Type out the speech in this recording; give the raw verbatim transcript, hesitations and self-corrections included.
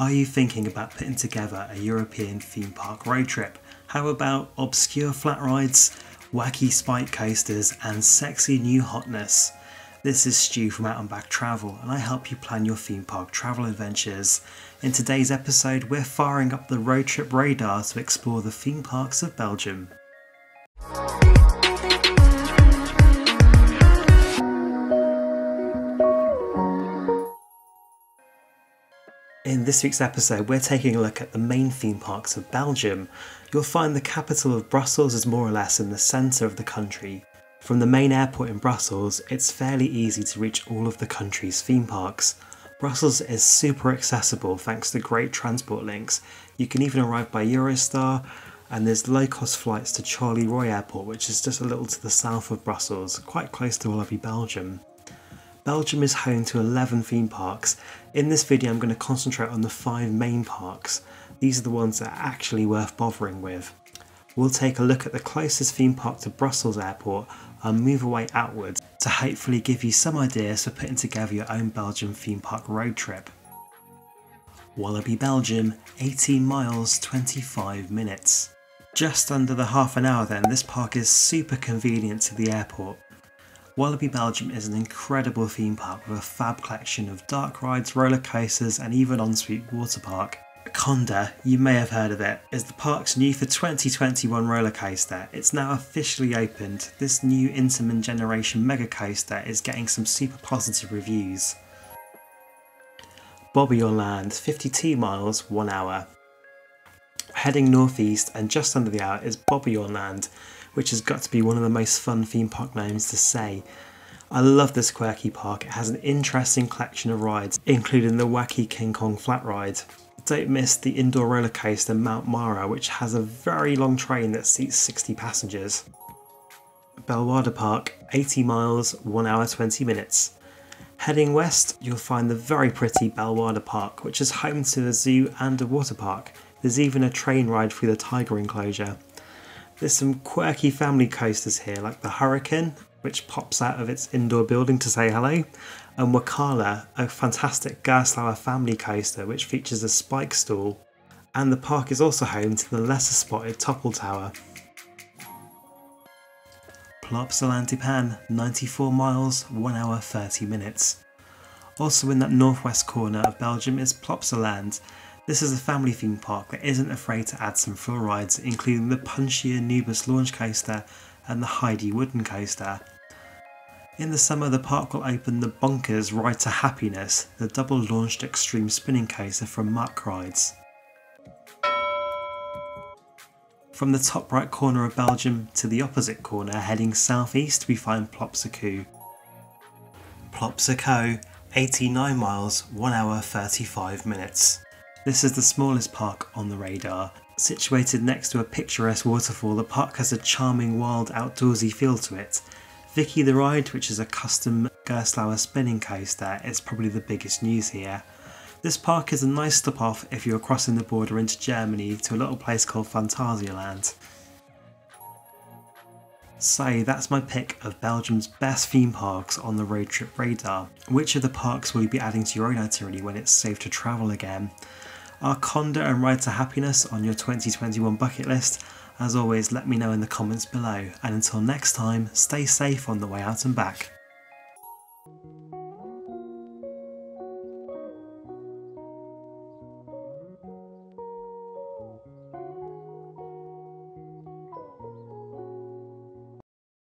Are you thinking about putting together a European theme park road trip? How about obscure flat rides, wacky spike coasters and sexy new hotness? This is Stu from Outback Travel and I help you plan your theme park travel adventures. In today's episode we're firing up the RoadTrip Radar to explore the theme parks of Belgium. In this week's episode, we're taking a look at the main theme parks of Belgium. You'll find the capital of Brussels is more or less in the centre of the country. From the main airport in Brussels, it's fairly easy to reach all of the country's theme parks. Brussels is super accessible thanks to great transport links. You can even arrive by Eurostar, and there's low-cost flights to Charlie Roy Airport, which is just a little to the south of Brussels, quite close to Wallaby, Belgium. Belgium is home to eleven theme parks. In this video I'm going to concentrate on the five main parks. These are the ones that are actually worth bothering with. We'll take a look at the closest theme park to Brussels Airport and move away outwards to hopefully give you some ideas for putting together your own Belgium theme park road trip. Wallaby, Belgium, eighteen miles, twenty-five minutes. Just under the half an hour then, this park is super convenient to the airport. Wallaby, Belgium is an incredible theme park with a fab collection of dark rides, roller coasters and even ensuite water park. Kondaa, you may have heard of it, is the park's new for twenty twenty-one roller coaster. It's now officially opened. This new Intamin generation mega coaster is getting some super positive reviews. Bobby Your, fifty-two miles, one hour. Heading northeast and just under the hour is Bobby Your, which has got to be one of the most fun theme park names to say. I love this quirky park. It has an interesting collection of rides, including the wacky King Kong flat ride. Don't miss the indoor roller coaster Mount Mara, which has a very long train that seats sixty passengers. Belweder Park, eighty miles, one hour, twenty minutes. Heading west, you'll find the very pretty Belweder Park, which is home to the zoo and a water park. There's even a train ride through the tiger enclosure. There's some quirky family coasters here, like the Hurricane, which pops out of its indoor building to say hello, and Wakala, a fantastic Gerstlauer family coaster which features a spike stool. And the park is also home to the lesser spotted Topple Tower. Plopsaland, Japan, ninety-four miles, one hour, thirty minutes. Also in that northwest corner of Belgium is Plopsaland. This is a family theme park that isn't afraid to add some thrill rides, including the punchier Nubus launch coaster and the Heidi Wooden Coaster. In the summer, the park will open the Bonkers Ride to Happiness, the double-launched extreme spinning coaster from Muck Rides. From the top right corner of Belgium to the opposite corner, heading southeast, we find Plopsicoat. Plopsicoat, eighty-nine miles, one hour, thirty-five minutes. This is the smallest park on the radar. Situated next to a picturesque waterfall, the park has a charming wild outdoorsy feel to it. Vicky the Ride, which is a custom Gerstlauer spinning coaster, is probably the biggest news here. This park is a nice stop off if you're crossing the border into Germany to a little place called Fantasialand. So that's my pick of Belgium's best theme parks on the RoadTrip Radar. Which of the parks will you be adding to your own itinerary when it's safe to travel again? Are Kondaa and Ride to Happiness on your twenty twenty-one bucket list? As always, let me know in the comments below, and until next time, stay safe on the way out and back.